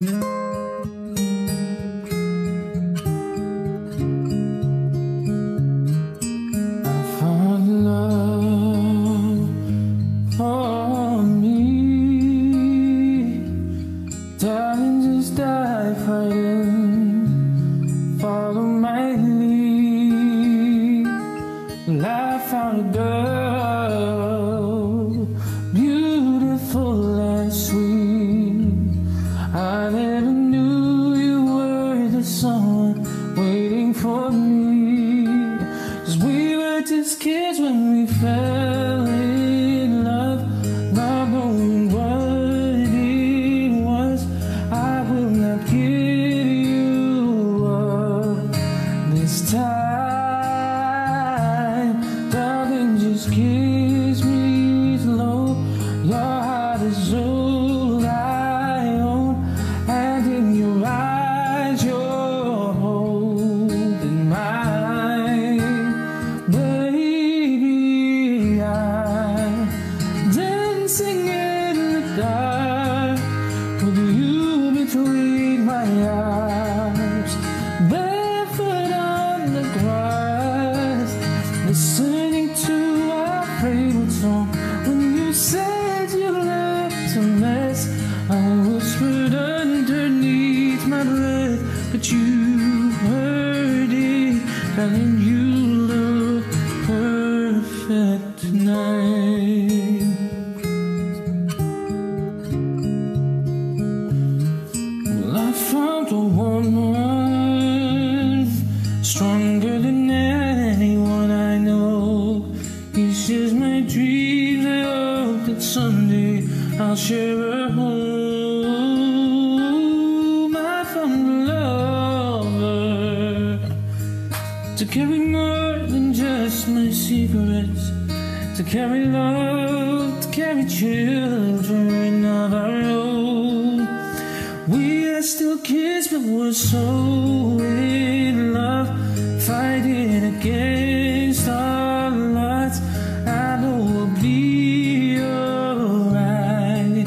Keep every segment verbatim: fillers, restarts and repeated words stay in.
Fighting, follow my lead. Well, I found a girl, beautiful and sweet. I never knew you were the someone waiting for me, 'cause we were just kids when we fell in love, not knowing what it was. I will not give this time, darling, just kiss me slow. Your heart is all I own, and in your eyes you're holding mine, baby. I'm dancing in the dark with you between my arms, barefoot on the grass, listening to our favorite song. When you said you left a mess, I whispered underneath my breath, but you heard it, and you look perfect tonight. Well, I found a woman stronger than anyone I know. He shares my dreams. I hope that someday I'll share a home. I found a lover to carry more than just my secrets, to carry love, to carry children of our own. We are still kids, but we're so in love, fighting against our odds. I know we'll be alright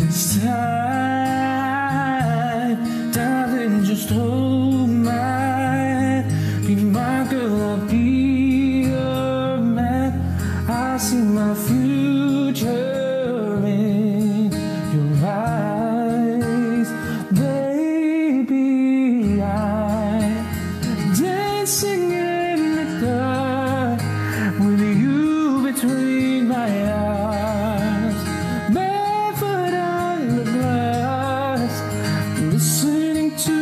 this time, darling. Just hold my hand, be my girl, I'll be your man. I see my future in your eyes. Dancing in the dark with you between my arms, barefoot on the grass, listening to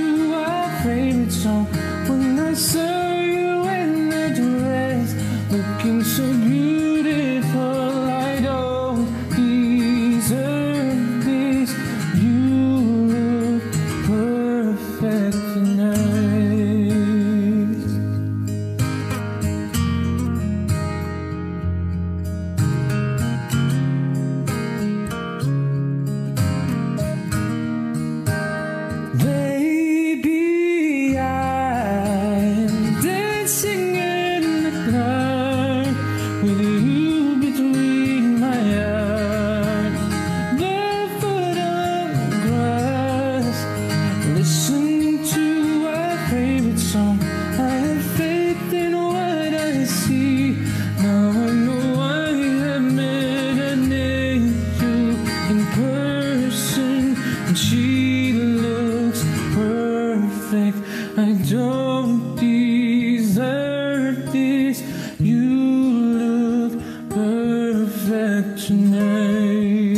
our favorite song. When I saw you in the dress, looking so beautiful, I don't deserve this. You look perfect tonight. With you between my arms, barefoot on the grass, listening to our favorite song. I have faith in what I see. Now I know I have met an angel in person, and she looks perfect. I don't deserve this. You perfect tonight.